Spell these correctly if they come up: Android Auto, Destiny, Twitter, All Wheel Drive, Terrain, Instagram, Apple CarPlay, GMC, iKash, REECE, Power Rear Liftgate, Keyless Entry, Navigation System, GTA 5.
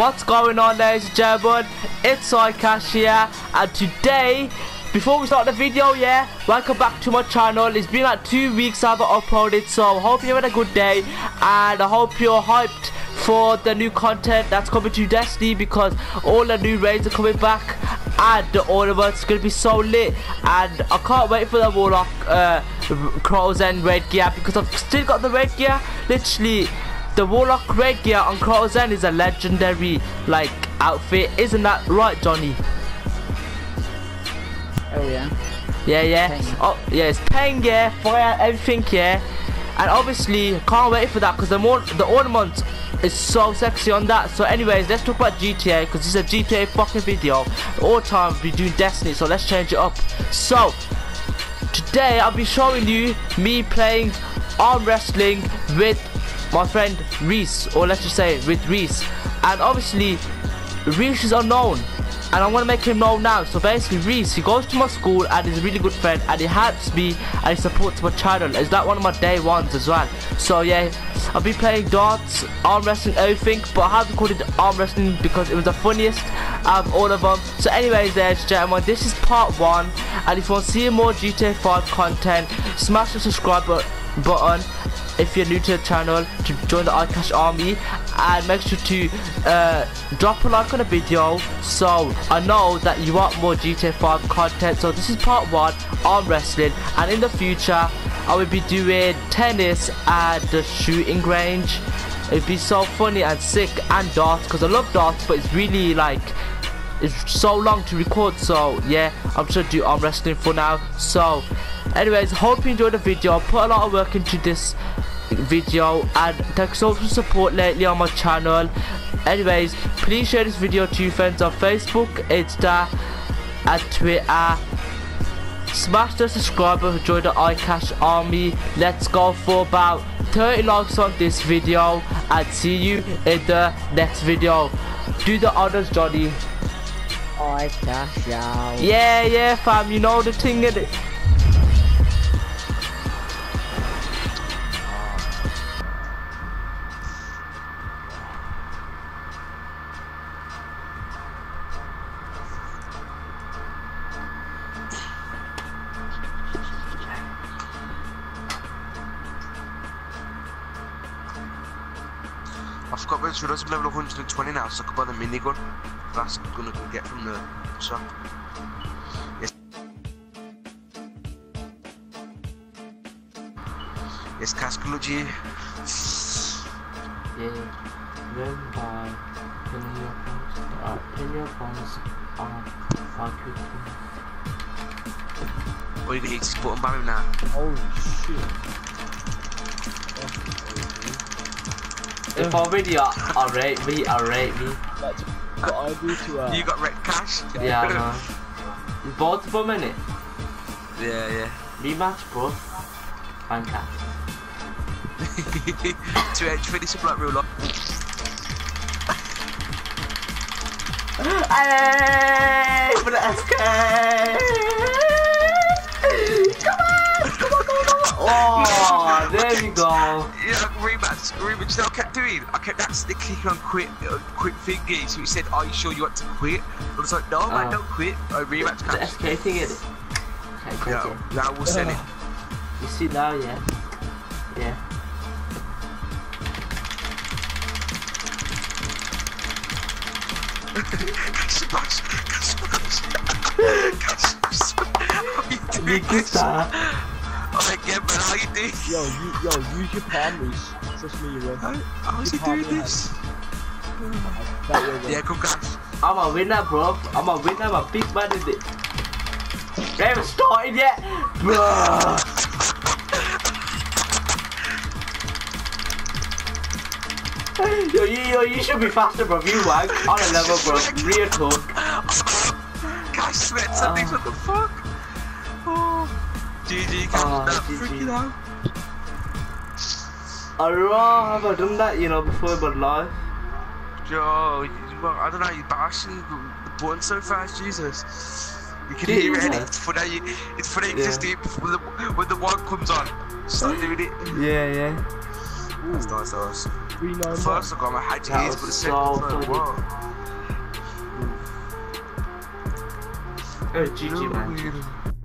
What's going on, ladies and gentlemen? It's iKash here, and today, before we start the video, welcome back to my channel. It's been like 2 weeks I haven't uploaded, so I hope you had a good day, and I hope you're hyped for the new content that's coming to Destiny, because all the new raids are coming back, and the ornaments are going to be so lit, and I can't wait for the Warlock, Crow's End raid gear, because I've still got the raid gear. Literally, the Warlock raid gear on Crow's End is a legendary like outfit, isn't that right, Johnny? Oh yeah. It's pain gear, fire, everything here, and obviously can't wait for that because the ornament is so sexy on that. So anyways, let's talk about GTA because this is a GTA fucking video. All time we do Destiny, so let's change it up. So today I'll be showing you me playing arm wrestling with my friend Reese, or let's just say with Reese. And obviously Reese is unknown, and I'm gonna make him known now. So basically Reese, he goes to my school and he's a really good friend, and he helps me and he supports my channel. It's like one of my day ones as well. So yeah, I'll be playing darts, arm wrestling, everything, but I haven't called it arm wrestling because it was the funniest out of all of them. So anyways, ladies and gentlemen, this is part 1, and if you want to see more GTA 5 content, smash the subscribe button if you're new to the channel, to join the iKash army, and make sure to drop a like on the video so I know that you want more GTA 5 content. So this is part 1, arm wrestling, and in the future I will be doing tennis at the shooting range. It'd be so funny and sick, and darts, because I love darts, but it's really like it's so long to record. So yeah, I'm just gonna do arm wrestling for now. So anyways, hope you enjoyed the video. I put a lot of work into this video, and thanks so much for support lately on my channel. Anyways, please share this video to your friends on Facebook, Insta, and Twitter. Smash the subscribe button, join the iKash army. Let's go for about 30 likes on this video, and see you in the next video. Do the honors, Johnny. iKash out. Yeah, fam, you know the thing in it. I've got my Road's level 120 now, so I can buy the minigun. That's gonna get from the shop. It's Cascology. Yeah, then by pin your phones on 5 feet. Oh, you can just put on Barry now. Oh shit. If already I'll rate me, That's what I do to you got wrecked cash? Yeah, I know. Both of them, innit? Yeah. Rematch, bro. Fan cash. 2H finish up like real life. Hey, for the SK! Come on! Oh, there you go. Rematch, you know what I kept doing? I kept actually clicking on quit thingy, so he said, are you sure you want to quit? I was like, no man, don't quit. I rematch the SK thing in it. Okay, no, it. Now we'll send it. You see now, yeah. Cash smash! Again, man, how you doing? Yo, use your palm, Reese. Trust me, you will. How is he doing this? Yeah, come guys. I'm a winner, bro. I'm a big man in it. We haven't started yet, bro. Yo, you should be faster, bro. You wag on a level, bro. Real talk. Guys, sweat something. What the fuck? GG, freaking out. I don't know how I've done that, you know, before in my life. Yo, I don't know, you're bashing the button so fast, Jesus. You can hear it, it's funny, you just do it before when the one comes on. Start doing it. Yeah. That's nice. First I got my high taste for the second world. GG man.